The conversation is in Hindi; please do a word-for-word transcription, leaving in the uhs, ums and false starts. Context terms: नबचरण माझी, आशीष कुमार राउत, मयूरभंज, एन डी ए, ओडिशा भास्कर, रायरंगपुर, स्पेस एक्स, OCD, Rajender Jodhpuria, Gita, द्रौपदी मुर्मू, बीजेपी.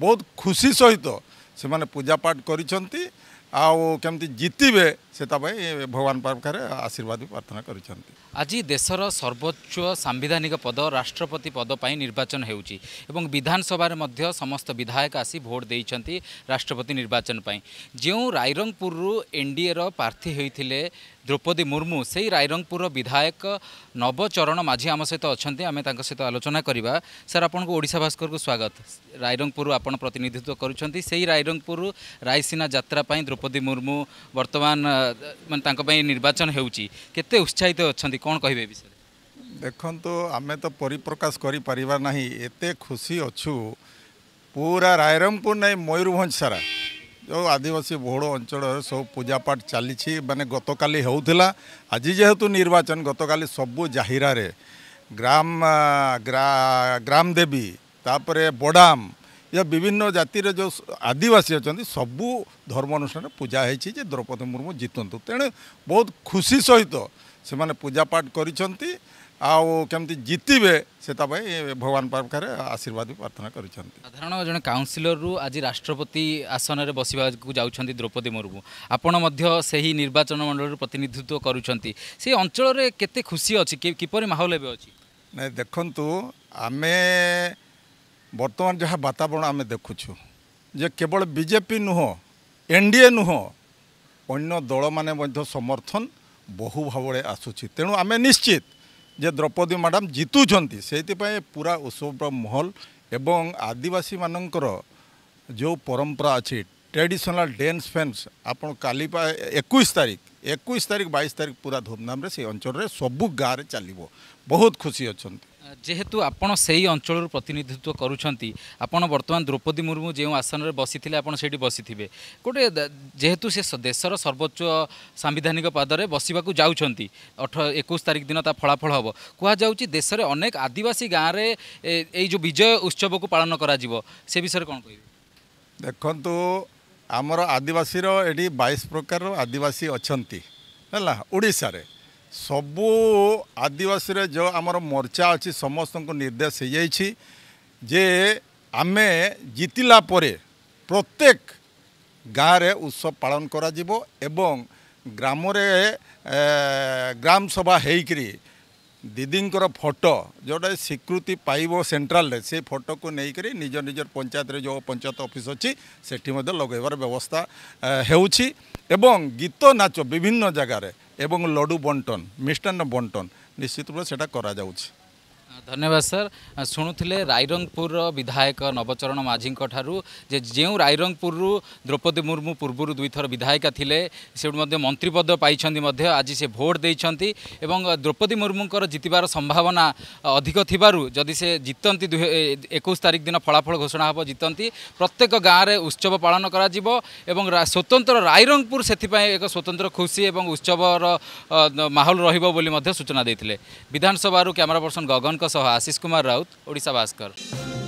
बहुत खुशी सहित से माने पूजापाठ करिसेंती आमती जीतबे से भगवान पाखे आशीर्वाद भी प्रार्थना करिसेंती। आज देशर सर्वोच्च सांविधानिक पद राष्ट्रपति पद पर निर्वाचन होउची एवं विधानसभा रे मध्य समस्त विधायक आसी भोट देइचंती राष्ट्रपति निर्वाचन पर। जो रायरंगपुर एन डी ए रो प्रार्थी होइथिले द्रौपदी मुर्मू से रायरंगपुर विधायक नबचरण माझी आम सहित अच्छे आम सहित आलोचना करवा। सर आपंक ओडिशा भास्कर को स्वागत। रायरंगपुर आपन प्रतिनिधित्व करुँच से रायरंगपुर रायसीना यात्रा पाई द्रौपदी मुर्मू वर्तमान मानते निर्वाचन होउची केते उत्साहित अच्छे कौन कहे विषय? देखो तो आमे तो परिप्रकाश करि परिबा नाही एते खुशी अच्छु पूरा रायरंगपुर नहीं मयूरभंज सारा जो आदिवासी बोड़ो अंचल सब पूजापाठ चली माने गत काली होउथिला। आज जेहेतु निर्वाचन गत काली सबु जाहिरा रे ग्राम ग्रा ग्राम देवी तापरे बड़ाम या विभिन्न जातिर जो आदिवासी अच्छा सबू धर्म अनुष्ठान पूजा है द्रौपदी मुर्मू जीतंतु। तेणु बहुत खुशी सहित से माने पूजापाठ करिसेंती आमती जीतबे से भगवान पाखे आशीर्वाद भी प्रार्थना करिसेंती। साधारण जन काउंसिलर रु आज राष्ट्रपति आसन में बसवा जाउछंती द्रौपदी मुर्मू आपण मध्य सेही निर्वाचन मंडल प्रतिनिधित्व करुछंती से अंचल रे केते खुशी अछि किपरि माहौल एबे अछि? नै देखंतु आमे बर्तमान जहाँ वातावरण आम देखुछु जे केवल बीजेपी नुह एन डी ए नुह अन्य दल मैंने समर्थन बहु भाव में आसूची। तेणु आम निश्चित जे द्रौपदी मैडम जीतुंट से पूरा उत्सव महल एवं आदिवासी मानकर जो परंपरा अच्छी ट्रेडिशनल डांस फैंस आप एक तारीख एक तारीख बाईस तारीख पूरा धूमधाम से अंचल में सबू गाँव में चलो बहुत खुशी अच्छा। जेहेतु आपण से ही अंचल प्रतिनिधित्व करुँच आपण बर्तमान द्रौपदी मुर्मू जो आसन में बसी थे आप बसी थे गोटे जेहेतु से देशर सर्वोच्च सांविधानिक पदर बसवा जाऊँगी अठ एक तारिख दिन फलाफल हम कहुच्च। देश में अनेक आदिवासी गाँव में ये जो विजय उत्सव को पालन कर विषय कौन कह? देखु आमर आदिवासी ये बाईस प्रकार आदिवासी अच्छा है ओडिशा रे सबू आदिवासी रे जो आमर मोर्चा अच्छी समस्त को निर्देश हो जाइए जे आमे जीतला परे प्रत्येक गाँव रे उत्सव पालन करा जीवो एवं ग्राम रे ग्राम सभा होकरी दीदींर फोटो जोटा स्वीकृति पाइब सेंट्रल रे से फोटो को लेकर निज निज पंचायत रे जो पंचायत ऑफिस अच्छी से लगेबार व्यवस्था होउछि एवं गीत नाच विभिन्न जगार एवं लडू बंटन मिष्टान्न बंटन निश्चित रूप से करा जाउछि। धन्यवाद सर। शुणुले रायरंगपुर विधायक नबचरण माझी जे जो रायरंगपुर द्रौपदी मुर्मू पूर्व दुईथर विधायिका थे से मंत्री पद पाई आज से भोट देती द्रौपदी मुर्मूर जीतबार संभावना अधिक थी से जीतती एक तारिख दिन फलाफल घोषणा हम जीतती प्रत्येक गाँव में उत्सव पालन कर स्वतंत्र रायरंगपुर से एक स्वतंत्र खुशी और उत्सवर माहौल रोली सूचना देते। विधानसभा कैमरा पर्सन गगन आशीष कुमार राउत, ओडिशा भास्कर।